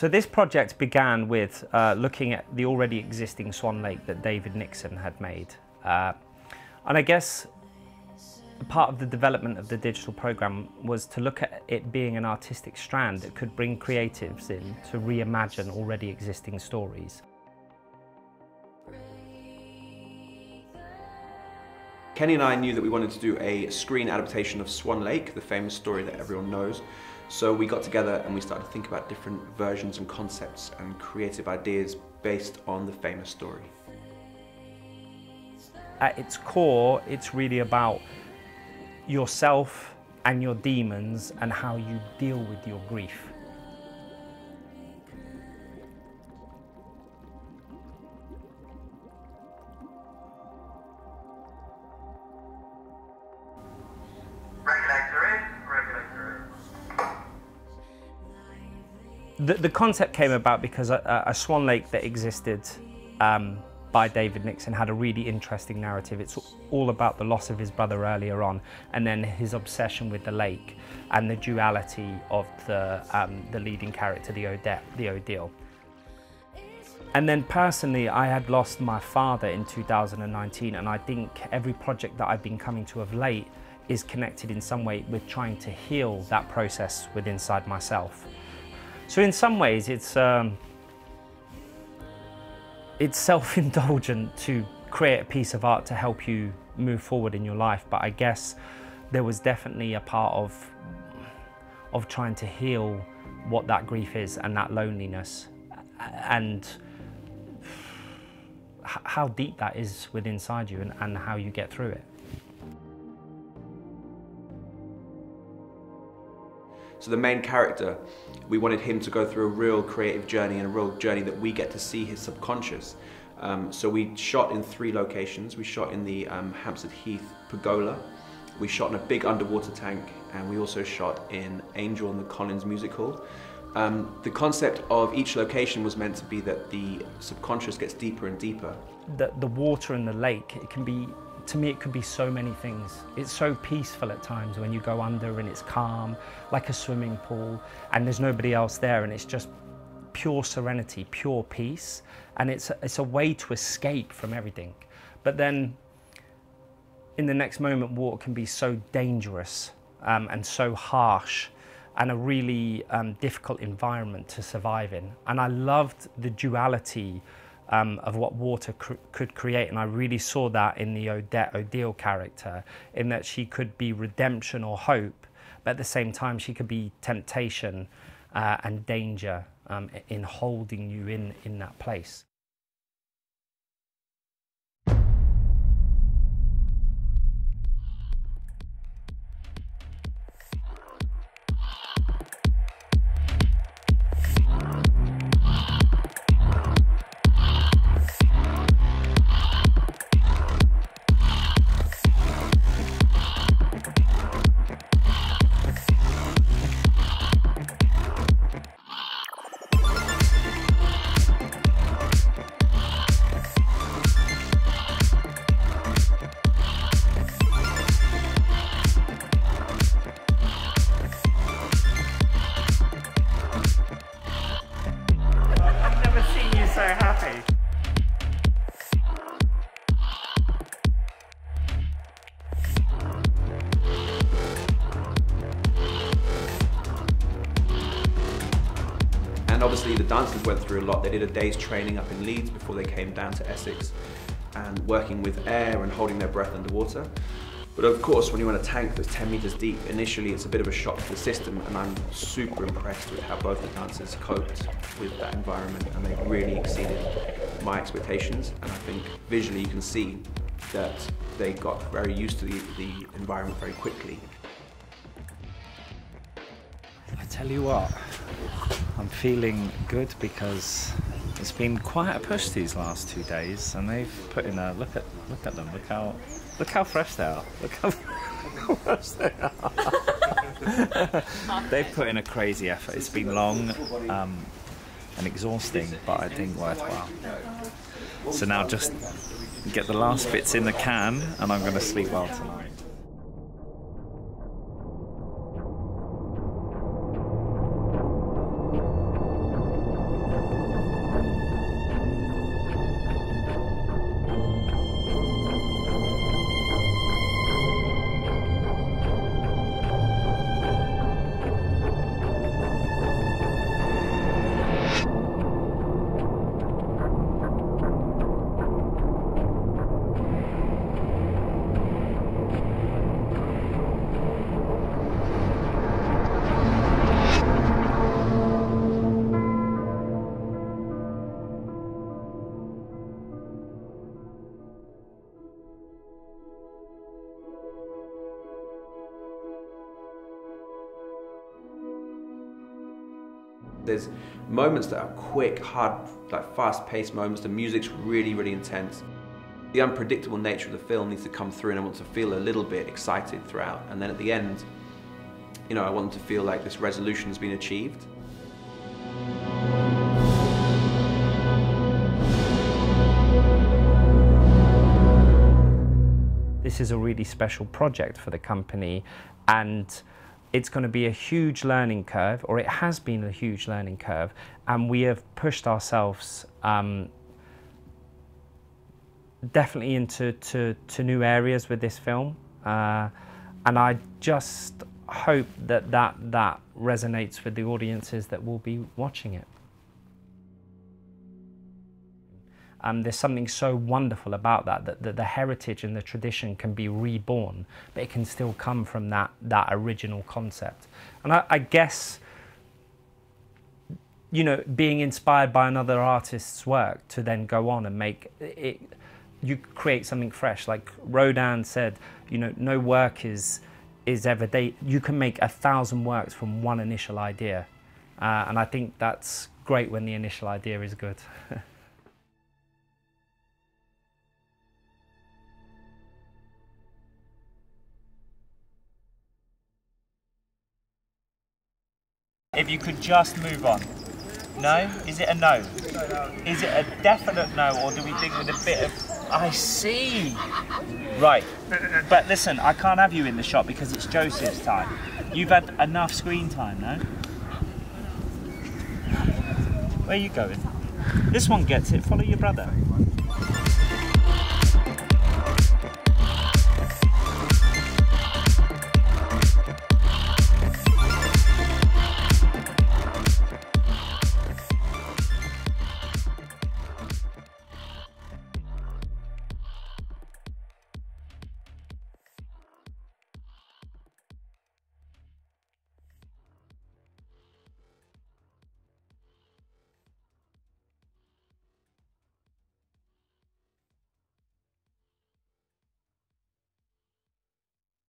So this project began with looking at the already existing Swan Lake that David Nixon had made. And I guess part of the development of the digital programme was to look at it being an artistic strand that could bring creatives in to reimagine already existing stories. Kenny and I knew that we wanted to do a screen adaptation of Swan Lake, the famous story that everyone knows. So we got together and we started to think about different versions and concepts and creative ideas based on the famous story. At its core, it's really about yourself and your demons and how you deal with your grief. The concept came about because a Swan Lake that existed by David Nixon had a really interesting narrative. It's all about the loss of his brother earlier on, and then his obsession with the lake and the duality of the leading character, the Odette, the Odile. And then personally, I had lost my father in 2019, and I think every project that I've been coming to of late is connected in some way with trying to heal that process within inside myself. So in some ways, it's self-indulgent to create a piece of art to help you move forward in your life. But I guess there was definitely a part of trying to heal what that grief is and that loneliness and how deep that is within inside you and how you get through it. So the main character, we wanted him to go through a real creative journey and a real journey that we get to see his subconscious. So we shot in three locations. We shot in the Hampstead Heath pergola, we shot in a big underwater tank, and we also shot in Angel in the Collins Music Hall. The concept of each location was meant to be that the subconscious gets deeper and deeper. The water and the lake, it can be, to me, it could be so many things. It's so peaceful at times when you go under and it's calm, like a swimming pool, and there's nobody else there, and it's just pure serenity, pure peace, and it's a way to escape from everything. But then, in the next moment, water can be so dangerous and so harsh, and a really difficult environment to survive in. And I loved the duality of what water could create, and I really saw that in the Odette Odile character, in that she could be redemption or hope, but at the same time she could be temptation and danger in holding you in that place. Obviously the dancers went through a lot. They did a day's training up in Leeds before they came down to Essex, and working with air and holding their breath underwater. But of course, when you're in a tank that's 10 meters deep, initially it's a bit of a shock to the system, and I'm super impressed with how both the dancers coped with that environment, and they really exceeded my expectations. And I think visually you can see that they got very used to the environment very quickly. I tell you what, I'm feeling good because it's been quite a push these last 2 days, and they've put in a look at them. Look how fresh they are. Look how fresh they are. They've put in a crazy effort. It's been long and exhausting, but I think worthwhile. So now just get the last bits in the can, and I'm going to sleep well tonight. There's moments that are quick, hard, like fast-paced moments. The music's really, really intense. The unpredictable nature of the film needs to come through, and I want to feel a little bit excited throughout. And then at the end, you know, I want them to feel like this resolution has been achieved. This is a really special project for the company, and it's going to be a huge learning curve, or it has been a huge learning curve, and we have pushed ourselves definitely into new areas with this film. And I just hope that that resonates with the audiences that will be watching it. There's something so wonderful about that the heritage and the tradition can be reborn, but it can still come from that original concept. And I guess, you know, being inspired by another artist's work to then go on and make it, you create something fresh. Like Rodin said, you know, no work is ever dated. You can make 1,000 works from one initial idea. And I think that's great when the initial idea is good. If you could just move on. No? Is it a no? Is it a definite no, or do we think with a bit of... I see! Right. But listen, I can't have you in the shop because it's Joseph's time. You've had enough screen time, no? Where are you going? This one gets it. Follow your brother.